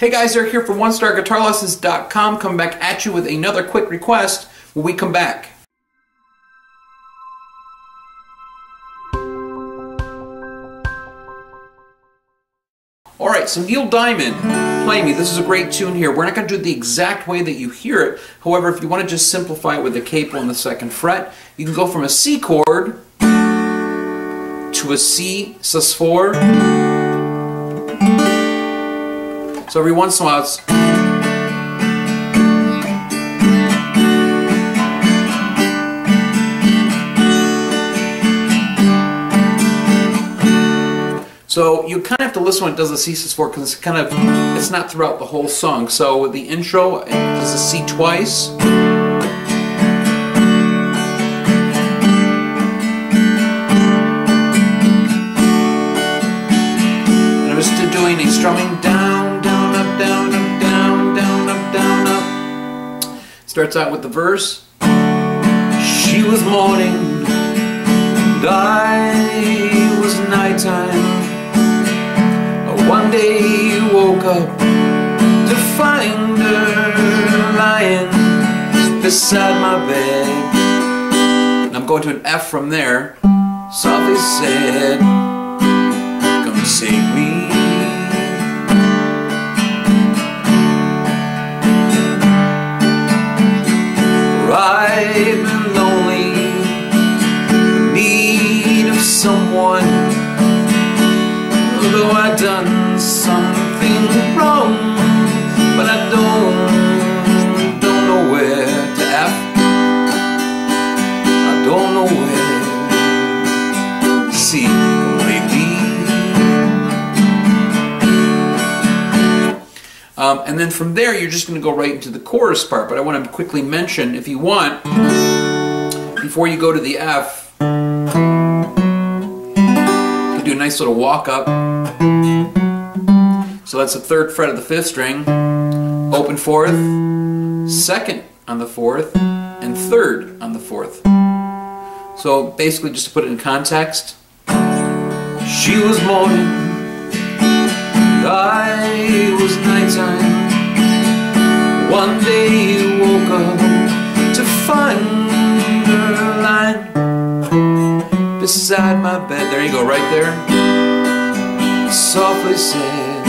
Hey guys, Eric here for OneStarGuitarLessons.com. Come back at you with another quick request when we come back. Alright, so Neil Diamond, Play Me. This is a great tune here. We're not going to do it the exact way that you hear it. However, if you want to just simplify it with a capo on the 2nd fret, you can go from a C chord to a C sus4. So every once in a while it's... So you kind of have to listen when it does the C sus4 because it's kind of... it's not throughout the whole song. So with the intro, it does the C twice. And I'm just doing a strumming down. Starts out with the verse. She was morning, and I was nighttime. One day you woke up to find her lying beside my bed. And I'm going to an F from there. Softly said, come save me. I've been lonely, in need of someone. Although I've done something wrong, but I don't know where to F. I don't know where to C, and then from there you're just going to go right into the chorus part, but I want to quickly mention, if you want, before you go to the F, you do a nice little walk up. So that's the 3rd fret of the 5th string, open 4th, 2nd on the 4th, and 3rd on the 4th. So basically, just to put it in context, she was moaning, I was nighttime. One day you woke up to find her lying beside my bed. There you go, right there. I softly said,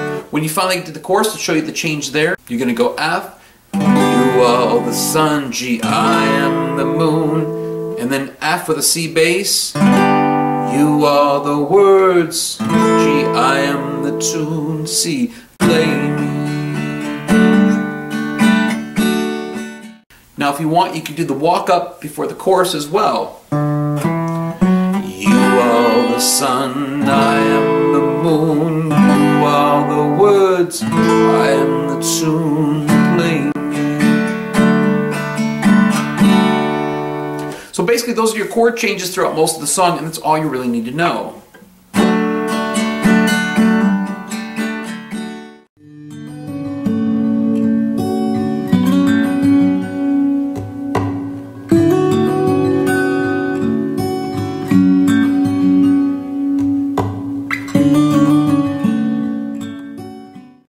come take me. When you finally get to the chorus, to show you the change there, you're going to go F. You are the sun, G, I am the moon. And then F with a C bass. You are the words, G, I am the tune, C, play me. Now if you want, you can do the walk up before the chorus as well. You are the sun, I am the moon. You are the words, I am the tune, play me. So basically, those are your chord changes throughout most of the song, and that's all you really need to know.